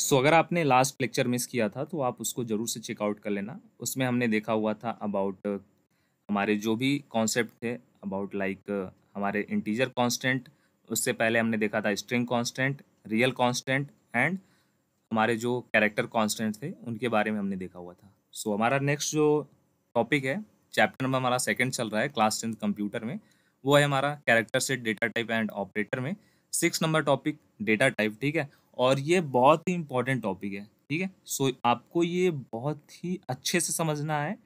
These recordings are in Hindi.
सो अगर आपने लास्ट लेक्चर मिस किया था तो आप उसको ज़रूर से चेकआउट कर लेना। उसमें हमने देखा हुआ था अबाउट हमारे जो भी कॉन्सेप्ट थे अबाउट लाइक हमारे इंटीजर कांस्टेंट, उससे पहले हमने देखा था string constant, real constant and हमारे जो कैरेक्टर कांस्टेंट थे उनके बारे में हमने देखा हुआ था। सो हमारा नेक्स्ट जो टॉपिक है, चैप्टर नंबर हमारा सेकंड चल रहा है क्लास 10 कंप्यूटर में, वो है हमारा character set, data type and operator में 6 नंबर टॉपिक डेटा टाइप, ठीक है। और ये बहुत ही इंपॉर्टेंट टॉपिक है, ठीक है। सो आपको ये बहुत ही अच्छे से समझना है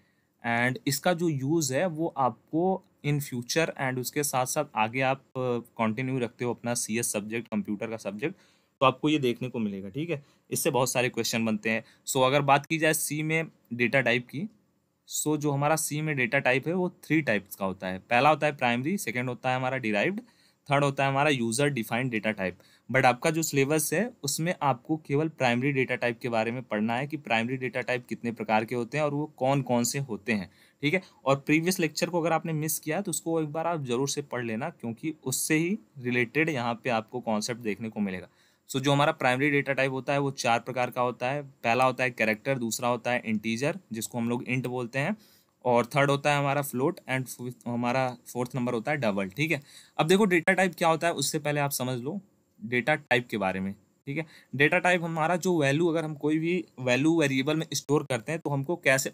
एंड इसका जो यूज़ है वो आपको इन फ्यूचर एंड उसके साथ साथ आगे आप कंटिन्यू रखते हो अपना CS सब्जेक्ट, कंप्यूटर का सब्जेक्ट, तो आपको ये देखने को मिलेगा, ठीक है। इससे बहुत सारे क्वेश्चन बनते हैं। सो अगर बात की जाए C में डेटा टाइप की, सो जो हमारा C में डेटा टाइप है वो 3 टाइप्स का होता है। पहला होता है प्राइमरी, सेकेंड होता है हमारा डिराइव्ड, थर्ड होता है हमारा user defined data type. But आपका जो सिलेबस है उसमें आपको केवल प्राइमरी डेटा टाइप के बारे में पढ़ना है कि प्राइमरी डेटा टाइप कितने प्रकार के होते हैं और वो कौन कौन से होते हैं, ठीक है। और प्रीवियस लेक्चर को अगर आपने मिस किया तो उसको एक बार आप ज़रूर से पढ़ लेना, क्योंकि उससे ही रिलेटेड यहाँ पे आपको कॉन्सेप्ट देखने को मिलेगा। सो जो हमारा प्राइमरी डेटा टाइप होता है वो 4 प्रकार का होता है। पहला होता है कैरेक्टर, दूसरा होता है इंटीजर जिसको हम लोग इंट बोलते हैं, और थर्ड होता है हमारा फ्लोट एंड हमारा फोर्थ नंबर होता है डबल, ठीक है। अब देखो डेटा टाइप क्या होता है, उससे पहले आप समझ लो डेटा टाइप के बारे में, ठीक है। डेटा टाइप हमारा जो वैल्यू, अगर हम कोई भी वैल्यू वेरिएबल में स्टोर करते हैं तो हमको कैसे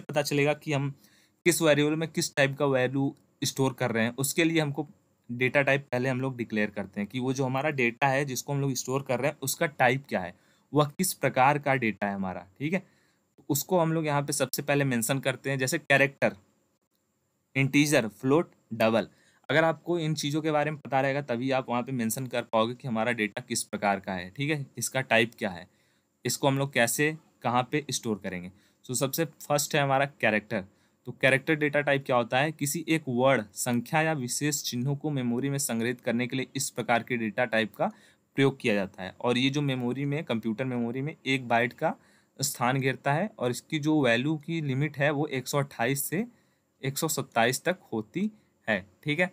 पता चलेगा कि हम किस वेरिएबल में किस टाइप का वैल्यू स्टोर कर रहे हैं। उसके लिए हमको डेटा टाइप पहले हम लोग डिक्लेयर करते हैं कि वो जो हमारा डेटा है जिसको हम लोग स्टोर कर रहे हैं उसका टाइप क्या है, वह किस प्रकार का डेटा है हमारा, ठीक है। उसको हम लोग यहाँ पे सबसे पहले मेंशन करते हैं, जैसे कैरेक्टर, इंटीजर, फ्लोट, डबल। अगर आपको इन चीज़ों के बारे में पता रहेगा तभी आप वहाँ पे मेंशन कर पाओगे कि हमारा डेटा किस प्रकार का है, ठीक है, इसका टाइप क्या है, इसको हम लोग कैसे कहाँ पे स्टोर करेंगे। सो सबसे फर्स्ट है हमारा कैरेक्टर। तो कैरेक्टर डेटा टाइप क्या होता है, किसी एक वर्ड, संख्या या विशेष चिन्हों को मेमोरी में संग्रहित करने के लिए इस प्रकार के डेटा टाइप का प्रयोग किया जाता है। और ये जो मेमोरी में, कंप्यूटर मेमोरी में 1 बाइट का स्थान घेरता है और इसकी जो वैल्यू की लिमिट है वो 128 से 127 तक होती है, ठीक है।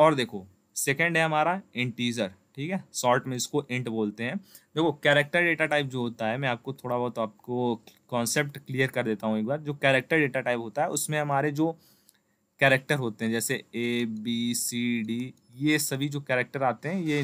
और देखो सेकंड है हमारा इंटीजर, ठीक है, शॉर्ट में इसको इंट बोलते हैं। देखो कैरेक्टर डेटा टाइप जो होता है, मैं आपको थोड़ा बहुत आपको कॉन्सेप्ट क्लियर कर देता हूँ एक बार। जो कैरेक्टर डेटा टाइप होता है उसमें हमारे जो कैरेक्टर होते हैं जैसे A B C D, ये सभी जो कैरेक्टर आते हैं ये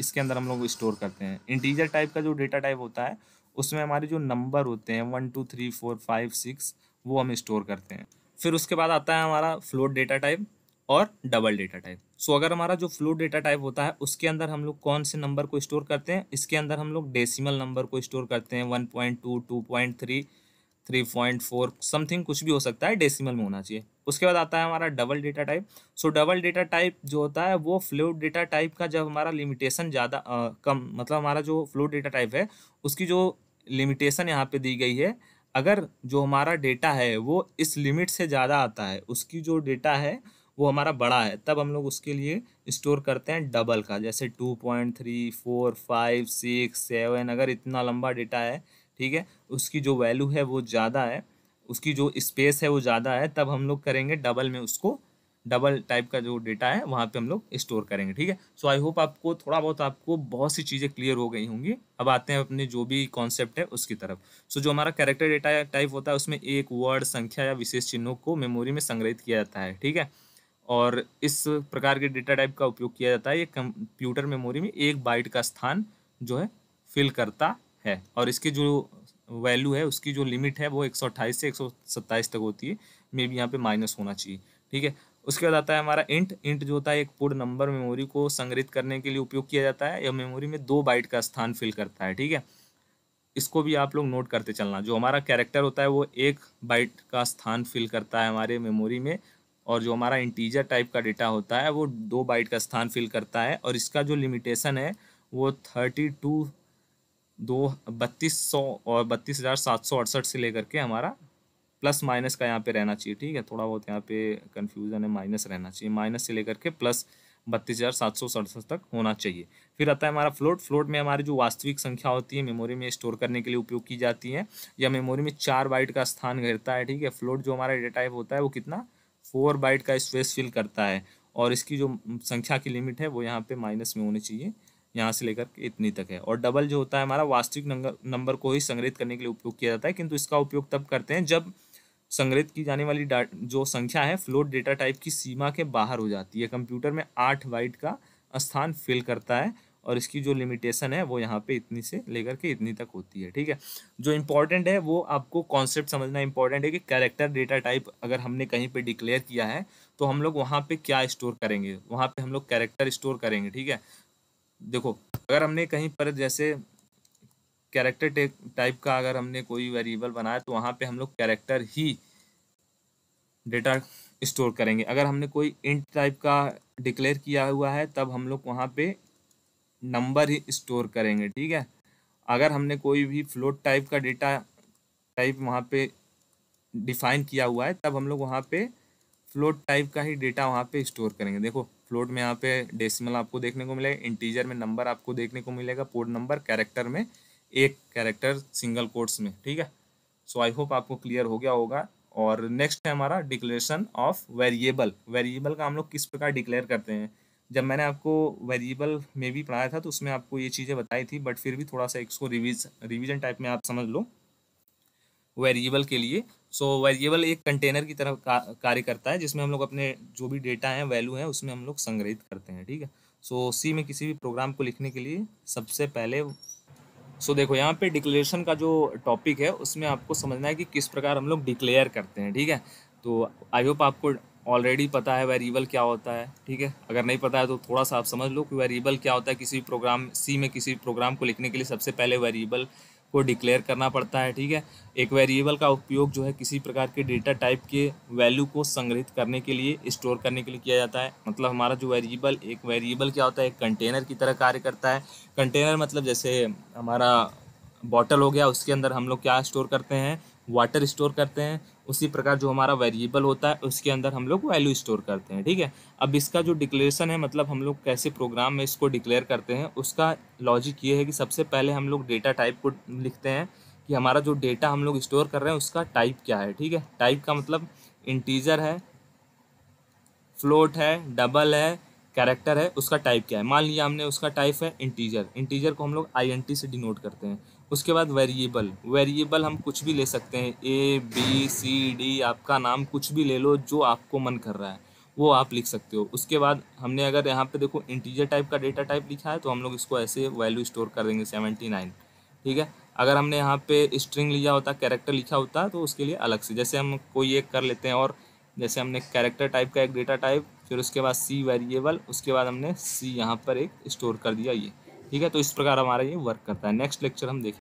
इसके अंदर हम लोग स्टोर करते हैं। इंटीजर टाइप का जो डेटा टाइप होता है उसमें हमारे जो नंबर होते हैं 1 2 3 4 5 6 वो हम स्टोर करते हैं। फिर उसके बाद आता है हमारा फ्लोट डेटा टाइप और डबल डेटा टाइप। सो अगर हमारा जो फ्लोट डेटा टाइप होता है उसके अंदर हम लोग कौन से नंबर को स्टोर करते हैं, इसके अंदर हम लोग डेसिमल नंबर को स्टोर करते हैं। 1.2, 2.3, 3.4 समथिंग कुछ भी हो सकता है, डेसिमल में होना चाहिए। उसके बाद आता है हमारा double data type. So double data type जो होता है वो फ्लोट डेटा टाइप का जब हमारा लिमिटेशन ज़्यादा कम, मतलब हमारा जो फ्लोट डेटा टाइप है उसकी जो लिमिटेशन यहाँ पे दी गई है, अगर जो हमारा डेटा है वो इस लिमिट से ज़्यादा आता है, उसकी जो डेटा है वो हमारा बड़ा है, तब हम लोग उसके लिए स्टोर करते हैं डबल का। जैसे 2.3 4 5 6 7, अगर इतना लंबा डेटा है, ठीक है, उसकी जो वैल्यू है वो ज़्यादा है, उसकी जो स्पेस है वो ज़्यादा है, तब हम लोग करेंगे डबल में, उसको डबल टाइप का जो डेटा है वहाँ पे हम लोग स्टोर करेंगे, ठीक है। सो आई होप आपको थोड़ा बहुत, आपको बहुत सी चीज़ें क्लियर हो गई होंगी। अब आते हैं अपने जो भी कॉन्सेप्ट है उसकी तरफ। सो जो हमारा कैरेक्टर डेटा टाइप होता है उसमें एक वर्ड, संख्या या विशेष चिन्हों को मेमोरी में संग्रहित किया जाता है, ठीक है, और इस प्रकार के डेटा टाइप का उपयोग किया जाता है। ये कंप्यूटर मेमोरी में 1 बाइट का स्थान जो है फिल करता है और इसकी जो वैल्यू है, उसकी जो लिमिट है वो 128 से 127 तक होती है। मे बी यहाँ पे माइनस होना चाहिए, ठीक है। उसके बाद आता है हमारा इंट जो होता है एक पूर्ण नंबर मेमोरी को संग्रहित करने के लिए उपयोग किया जाता है। यह मेमोरी में 2 बाइट का स्थान फिल करता है, ठीक है। इसको भी आप लोग नोट करते चलना। जो हमारा कैरेक्टर होता है वो 1 बाइट का स्थान फिल करता है हमारे मेमोरी में, और जो हमारा इंटीजर टाइप का डेटा होता है वो 2 बाइट का स्थान फिल करता है और इसका जो लिमिटेशन है वो 32,232 और 32,768 से लेकर के हमारा प्लस माइनस का यहाँ पे रहना चाहिए, ठीक है, थोड़ा बहुत यहाँ पे कन्फ्यूज़न है, माइनस रहना चाहिए, माइनस से लेकर के प्लस 32,767 तक होना चाहिए। फिर आता है हमारा फ्लोट। फ्लोट में हमारी जो वास्तविक संख्या होती है मेमोरी में स्टोर करने के लिए उपयोग की जाती है, या मेमोरी में 4 बाइट का स्थान घेरता है, ठीक है। फ्लोट जो हमारा डेटा टाइप होता है वो कितना, 4 बाइट का स्पेस फिल करता है और इसकी जो संख्या की लिमिट है वो यहाँ पे माइनस में होनी चाहिए, यहाँ से लेकर इतनी तक है। और डबल जो होता है हमारा वास्तविक नंबर को ही संग्रहित करने के लिए उपयोग किया जाता है, किंतु इसका उपयोग तब करते हैं जब संग्रहित की जाने वाली जो संख्या है फ्लोट डेटा टाइप की सीमा के बाहर हो जाती है। कंप्यूटर में 8 बाइट का स्थान फिल करता है और इसकी जो लिमिटेशन है वो यहाँ पे इतनी से लेकर के इतनी तक होती है। ठीक है, जो इम्पॉर्टेंट है वो आपको कॉन्सेप्ट समझना इम्पॉर्टेंट है कि कैरेक्टर डेटा टाइप अगर हमने कहीं पे डिक्लेयर किया है तो हम लोग वहाँ पे क्या स्टोर करेंगे, वहाँ पे हम लोग कैरेक्टर स्टोर करेंगे। ठीक है, देखो अगर हमने कहीं पर जैसे कैरेक्टर टाइप का अगर हमने कोई वेरिएबल बनाया तो वहाँ पे हम लोग कैरेक्टर ही डेटा स्टोर करेंगे। अगर हमने कोई इंट टाइप का डिक्लेयर किया हुआ है तब हम लोग वहाँ पे नंबर ही स्टोर करेंगे। ठीक है, अगर हमने कोई भी फ्लोट टाइप का डेटा टाइप वहाँ पे डिफाइन किया हुआ है तब हम लोग वहाँ पे फ्लोट टाइप का ही डेटा वहाँ पे स्टोर करेंगे। देखो फ्लोट में यहाँ पे डेसिमल आपको देखने को मिलेगा, इंटीजर में नंबर आपको देखने को मिलेगा, पोर्ट नंबर, कैरेक्टर में एक कैरेक्टर सिंगल कोट्स में। ठीक है, सो आई होप आपको क्लियर हो गया होगा। और नेक्स्ट है हमारा डिक्लेरेशन ऑफ वेरिएबल। वेरिएबल का हम लोग किस प्रकार डिक्लेयर करते हैं, जब मैंने आपको वेरिएबल में भी पढ़ाया था तो उसमें आपको ये चीज़ें बताई थी, बट फिर भी थोड़ा सा इसको रिवीजन टाइप में आप समझ लो वेरिएबल के लिए। सो वेरिएबल एक कंटेनर की तरह कार्य करता है जिसमें हम लोग अपने जो भी डेटा है वैल्यू है उसमें हम लोग संग्रहित करते हैं। ठीक है, सो सी में किसी भी प्रोग्राम को लिखने के लिए सबसे पहले देखो यहाँ पे डिक्लेरेशन का जो टॉपिक है उसमें आपको समझना है कि किस प्रकार हम लोग डिक्लेयर करते हैं। ठीक है, तो आई होप आपको ऑलरेडी पता है वेरिएबल क्या होता है। ठीक है, अगर नहीं पता है तो थोड़ा सा आप समझ लो कि वेरिएबल क्या होता है। किसी प्रोग्राम सी में किसी प्रोग्राम को लिखने के लिए सबसे पहले वेरिएबल को डिक्लेयर करना पड़ता है। ठीक है, एक वेरिएबल का उपयोग जो है किसी प्रकार के डेटा टाइप के वैल्यू को संग्रहित करने के लिए, स्टोर करने के लिए किया जाता है। मतलब हमारा जो वेरिएबल, एक वेरिएबल क्या होता है, एक कंटेनर की तरह कार्य करता है। कंटेनर मतलब जैसे हमारा बॉटल हो गया, उसके अंदर हम लोग क्या स्टोर करते हैं, वाटर स्टोर करते हैं। उसी प्रकार जो हमारा वेरिएबल होता है उसके अंदर हम लोग वैल्यू स्टोर करते हैं। ठीक है, अब इसका जो डिक्लेरेशन है मतलब हम लोग कैसे प्रोग्राम में इसको डिक्लेयर करते हैं, उसका लॉजिक ये है कि सबसे पहले हम लोग डेटा टाइप को लिखते हैं कि हमारा जो डेटा हम लोग स्टोर कर रहे हैं उसका टाइप क्या है। ठीक है, टाइप का मतलब इंटीजर है, फ्लोट है, डबल है, कैरेक्टर है, उसका टाइप क्या है। मान लिया हमने उसका टाइप है इंटीजर, इंटीजर को हम लोग INT से डिनोट करते हैं। उसके बाद वेरिएबल, वेरिएबल हम कुछ भी ले सकते हैं, A B C D, आपका नाम कुछ भी ले लो जो आपको मन कर रहा है वो आप लिख सकते हो। उसके बाद हमने अगर यहाँ पे देखो इंटीजर टाइप का डेटा टाइप लिखा है तो हम लोग इसको ऐसे वैल्यू स्टोर कर देंगे 79। ठीक है, अगर हमने यहाँ पे स्ट्रिंग लिया होता, कैरेक्टर लिखा होता तो उसके लिए अलग से, जैसे हम कोई एक कर लेते हैं। और जैसे हमने कैरेक्टर टाइप का एक डेटा टाइप, फिर उसके बाद C वेरिएबल, उसके बाद हमने C यहाँ पर एक स्टोर कर दिया ये। ठीक है, तो इस प्रकार हमारा ये वर्क करता है। नेक्स्ट लेक्चर हम देखें।